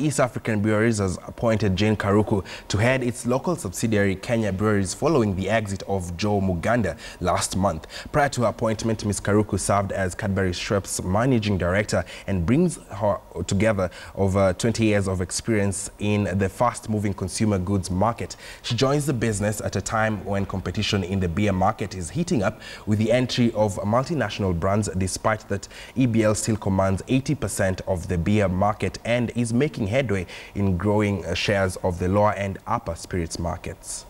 East African Breweries has appointed Jane Karuku to head its local subsidiary Kenya Breweries following the exit of Joe Muganda last month. Prior to her appointment, Ms. Karuku served as Cadbury Schweppes Managing Director and brings her together over 20 years of experience in the fast-moving consumer goods market. She joins the business at a time when competition in the beer market is heating up with the entry of multinational brands. Despite that, EBL still commands 80% of the beer market and is making headway in growing shares of the lower and upper spirits markets.